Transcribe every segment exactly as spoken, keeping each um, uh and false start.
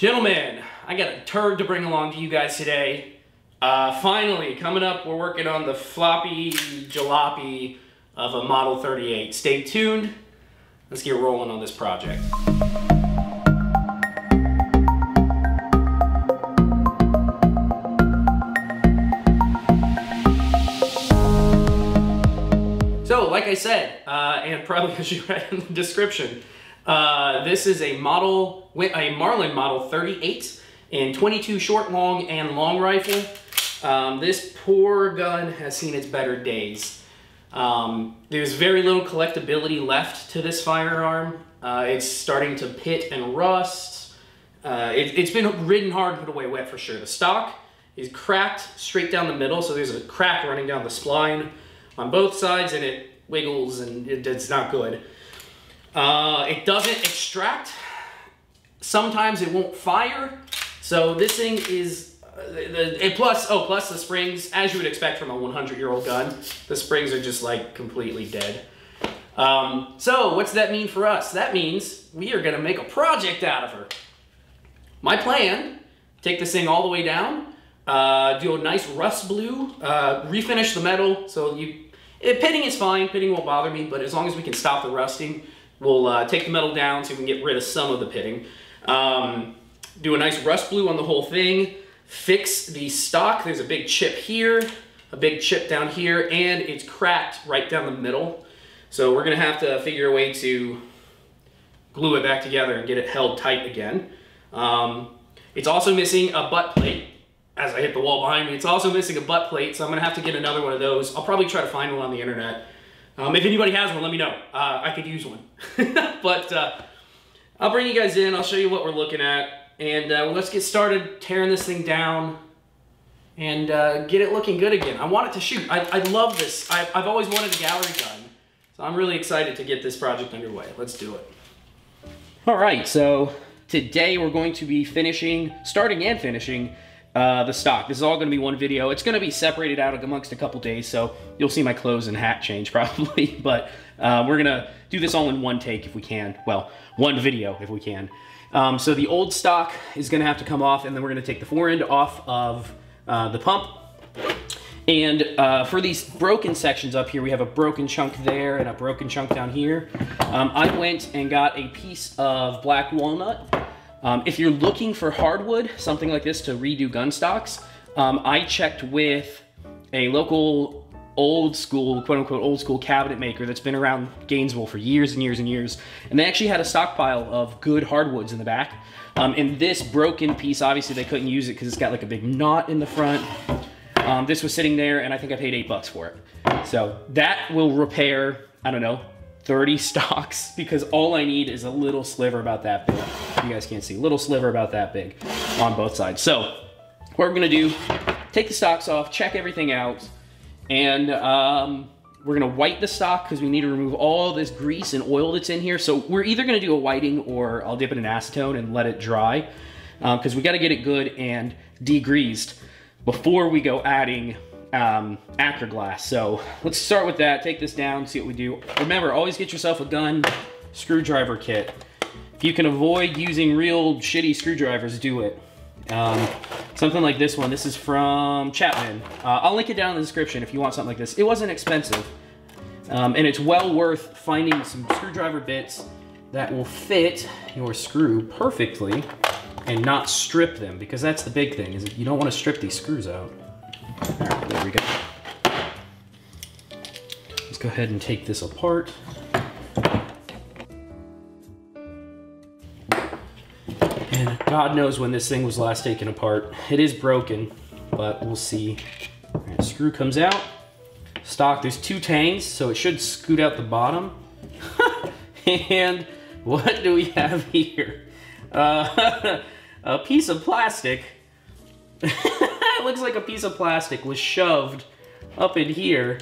Gentlemen, I got a turd to bring along to you guys today. Uh, finally, coming up, we're working on the floppy jalopy of a Model thirty-eight. Stay tuned. Let's get rolling on this project. So, like I said, uh, and probably as you read in the description, uh, this is a model, a Marlin Model thirty-eight in twenty-two short, long, and long rifle. Um, this poor gun has seen its better days. Um, there's very little collectability left to this firearm. Uh, it's starting to pit and rust. Uh, it, it's been ridden hard and put away wet for sure. The stock is cracked straight down the middle, so there's a crack running down the spline on both sides, and it wiggles, and it, it's not good. Uh, it doesn't extract. Sometimes it won't fire. So this thing is, uh, the, and plus, oh, plus the springs, as you would expect from a hundred-year-old gun, the springs are just like completely dead. Um, so what's that mean for us? That means we are gonna make a project out of her. My plan, take this thing all the way down, uh, do a nice rust blue, uh, refinish the metal. So you, it, pitting is fine, pitting won't bother me, but as long as we can stop the rusting, we'll uh, take the metal down so we can get rid of some of the pitting. Um, Do a nice rust blue on the whole thing, fix the stock. There's a big chip here, a big chip down here, and it's cracked right down the middle. So we're gonna have to figure a way to glue it back together and get it held tight again. Um, it's also missing a butt plate. As I hit the wall behind me, it's also missing a butt plate, so I'm gonna have to get another one of those. I'll probably try to find one on the internet. Um, if anybody has one, let me know. Uh, I could use one. But uh, I'll bring you guys in, I'll show you what we're looking at. And uh, let's get started tearing this thing down and uh, get it looking good again. I want it to shoot. I, I love this. I, I've always wanted a gallery gun. So I'm really excited to get this project underway. Let's do it. All right, so today we're going to be finishing, starting and finishing uh, the stock. This is all gonna be one video. It's gonna be separated out amongst a couple days, so you'll see my clothes and hat change probably, but uh, we're gonna do this all in one take if we can. Well, one video if we can. Um, so the old stock is gonna have to come off, and then we're gonna take the forend off of uh, the pump. And uh, for these broken sections up here, we have a broken chunk there and a broken chunk down here. Um, I went and got a piece of black walnut. Um, if you're looking for hardwood, something like this to redo gun stocks, um, I checked with a local old school, quote unquote, old school cabinet maker that's been around Gainesville for years and years and years. And they actually had a stockpile of good hardwoods in the back. Um, and this broken piece, obviously they couldn't use it because it's got like a big knot in the front. Um, this was sitting there and I think I paid eight bucks for it. So that will repair, I don't know, thirty stocks, because all I need is a little sliver about that big. You guys can't see, little sliver about that big on both sides. So what we're gonna do, take the stocks off, check everything out, and um, we're gonna white the stock because we need to remove all this grease and oil that's in here. So we're either gonna do a whiting, or I'll dip it in acetone and let it dry, because um, we gotta get it good and degreased before we go adding um, Acraglas. So let's start with that, take this down, see what we do. Remember, always get yourself a gun screwdriver kit. If you can avoid using real shitty screwdrivers, do it. Um, something like this one. This is from Chapman. Uh, I'll link it down in the description if you want something like this. It wasn't expensive, um, and it's well worth finding some screwdriver bits that will fit your screw perfectly and not strip them, because that's the big thing, is you don't want to strip these screws out. All right, there we go. Let's go ahead and take this apart. God knows when this thing was last taken apart. It is broken, but we'll see. Right, screw comes out. Stock, there's two tangs, so it should scoot out the bottom. And what do we have here? Uh, a piece of plastic. It looks like a piece of plastic was shoved up in here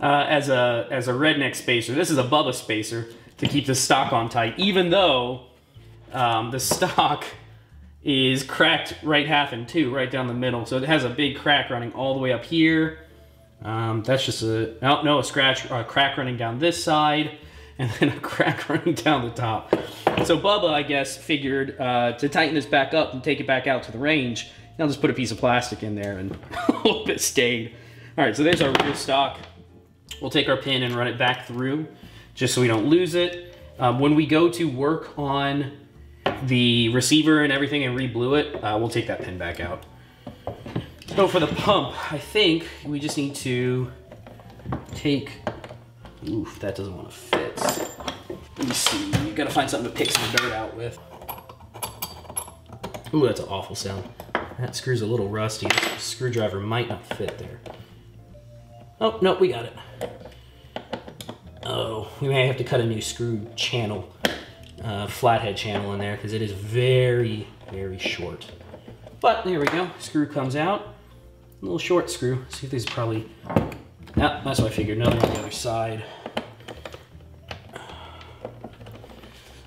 uh, as a as a redneck spacer. This is a Bubba spacer to keep the stock on tight, even though um, the stock is cracked right half in two, right down the middle. So it has a big crack running all the way up here. Um, that's just a, no, no, a scratch, or a crack running down this side, and then a crack running down the top. So Bubba, I guess, figured uh, to tighten this back up and take it back out to the range, I'll just put a piece of plastic in there and hope it stayed. All right, so there's our rear stock. We'll take our pin and run it back through just so we don't lose it. Um, when we go to work on the receiver and everything and re-blue it, uh, we'll take that pin back out. So for the pump, I think we just need to take, oof, that doesn't want to fit. Let me see, you gotta find something to pick some dirt out with. Ooh, that's an awful sound. That screw's a little rusty. This screwdriver might not fit there. Oh, no, we got it. Oh, we may have to cut a new screw channel, uh, flathead channel in there, because it is very, very short. But there we go, screw comes out. A little short screw. See if these are probably, oh, that's what I figured, another on the other side.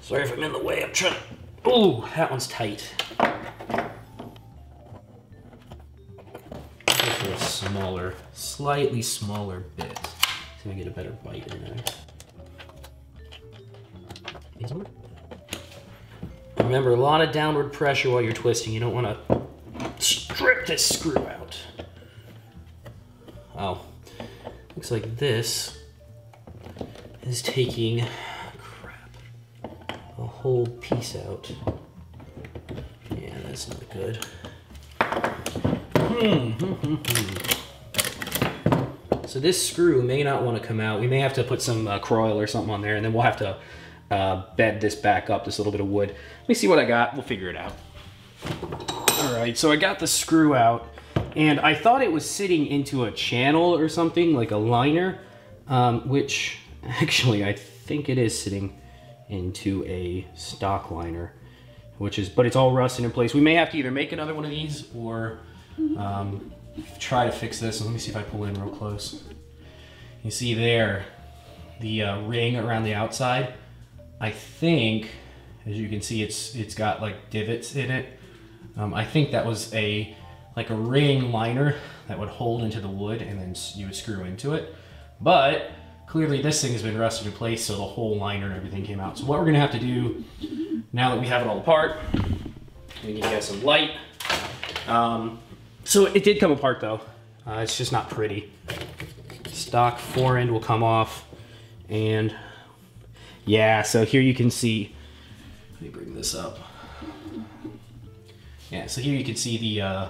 Sorry if I'm in the way, I'm trying to, ooh, that one's tight. For a smaller, slightly smaller bit. See if I get a better bite in there. Remember, a lot of downward pressure while you're twisting. You don't want to strip this screw out. Oh, looks like this is taking, crap, a whole piece out. Yeah, that's not good. So this screw may not want to come out. We may have to put some uh, Kroil or something on there, and then we'll have to uh, bed this back up, this little bit of wood. Let me see what I got. We'll figure it out. All right, so I got the screw out, and I thought it was sitting into a channel or something, like a liner, um, which actually I think it is sitting into a stock liner, which is, but it's all rusted in place. We may have to either make another one of these or Um, try to fix this. Let me see if I pull in real close. You see there, the uh, ring around the outside. I think, as you can see, it's it's got like divots in it. Um, I think that was a like a ring liner that would hold into the wood, and then you would screw into it. But clearly, this thing has been rusted in place, so the whole liner and everything came out. So what we're gonna have to do now that we have it all apart, we can get some light. Um, So it did come apart though. Uh, it's just not pretty. Stock fore end will come off, and yeah, so here you can see, let me bring this up. Yeah, so here you can see the uh,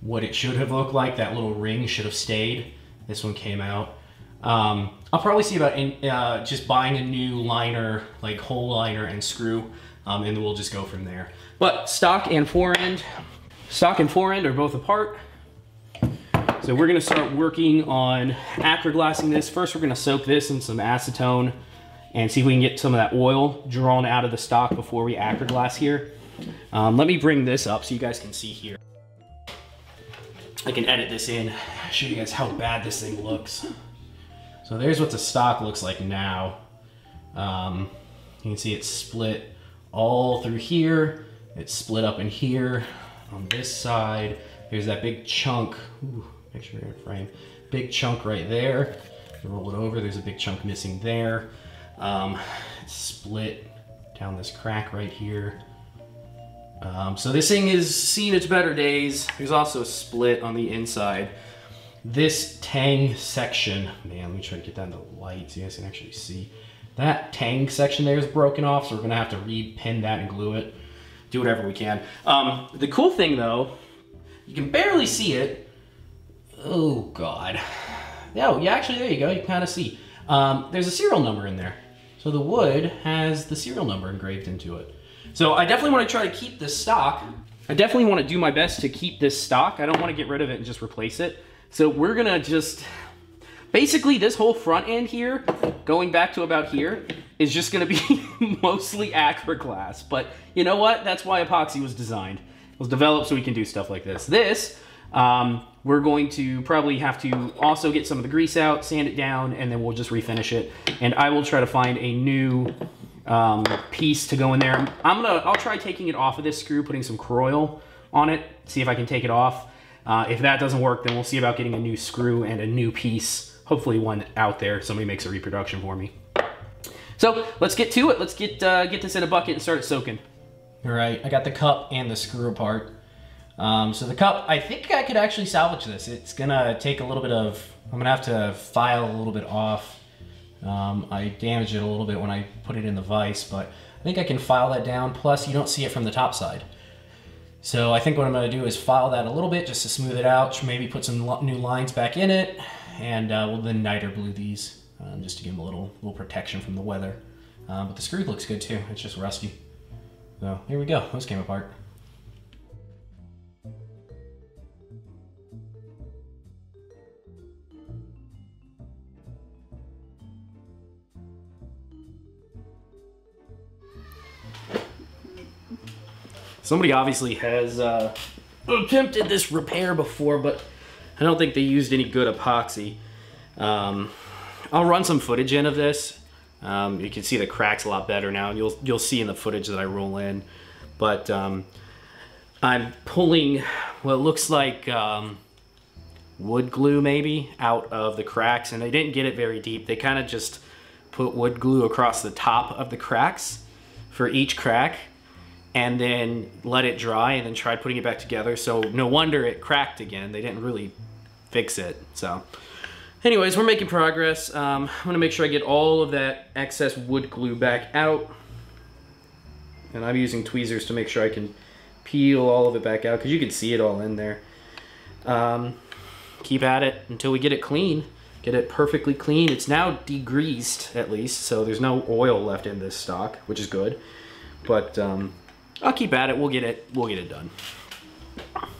what it should have looked like. That little ring should have stayed. This one came out. Um, I'll probably see about in, uh, just buying a new liner, like hole liner and screw, um, and we'll just go from there. But stock and fore end, Stock and fore end are both apart. So we're gonna start working on acraglassing this. First, we're gonna soak this in some acetone and see if we can get some of that oil drawn out of the stock before we acraglass here. Um, let me bring this up so you guys can see here. I can edit this in, show you guys how bad this thing looks. So there's what the stock looks like now. Um, you can see it's split all through here. It's split up in here. On this side, there's that big chunk, ooh, make sure you're in frame, big chunk right there. Roll it over, there's a big chunk missing there. Um, split down this crack right here. Um, so this thing has seen its better days. There's also a split on the inside. This tang section, man, let me try to get down to the light so you guys can actually see. That tang section there is broken off, so we're gonna have to re-pin that and glue it. Do whatever we can. Um, the cool thing though, you can barely see it. Oh God. No, yeah, actually there you go, you can kind of see. Um, there's a serial number in there. So the wood has the serial number engraved into it. So I definitely want to try to keep this stock. I definitely want to do my best to keep this stock. I don't want to get rid of it and just replace it. So we're gonna just, basically this whole front end here, going back to about here, is just gonna be mostly acraglass. But you know what? That's why epoxy was designed. It was developed so we can do stuff like this. This, um, we're going to probably have to also get some of the grease out, sand it down, and then we'll just refinish it. And I will try to find a new um, piece to go in there. I'm gonna, I'll try taking it off of this screw, putting some Kroil on it, see if I can take it off. Uh, if that doesn't work, then we'll see about getting a new screw and a new piece. Hopefully one out there, somebody makes a reproduction for me. So let's get to it. Let's get uh, get this in a bucket and start it soaking. All right, I got the cup and the screw apart. Um, so the cup, I think I could actually salvage this. It's gonna take a little bit of, I'm gonna have to file a little bit off. Um, I damaged it a little bit when I put it in the vise, but I think I can file that down. Plus you don't see it from the top side. So I think what I'm gonna do is file that a little bit just to smooth it out, maybe put some new lines back in it, and uh, we'll then niter blue these um, just to give them a little, little protection from the weather. Um, but the screw looks good too, it's just rusty. So here we go, those came apart. Somebody obviously has uh, attempted this repair before, but I don't think they used any good epoxy. Um, I'll run some footage in of this. Um, you can see the cracks a lot better now. You'll you'll see in the footage that I roll in. But um, I'm pulling what looks like um, wood glue maybe out of the cracks, and they didn't get it very deep. They kind of just put wood glue across the top of the cracks for each crack, and then let it dry and then tried putting it back together. So no wonder it cracked again. They didn't really fix it. So anyways, we're making progress. Um, I'm gonna make sure I get all of that excess wood glue back out. And I'm using tweezers to make sure I can peel all of it back out because you can see it all in there. Um, keep at it until we get it clean. Get it perfectly clean. It's now degreased at least, so there's no oil left in this stock, which is good. But um, I'll keep at it. We'll get it. We'll get it done.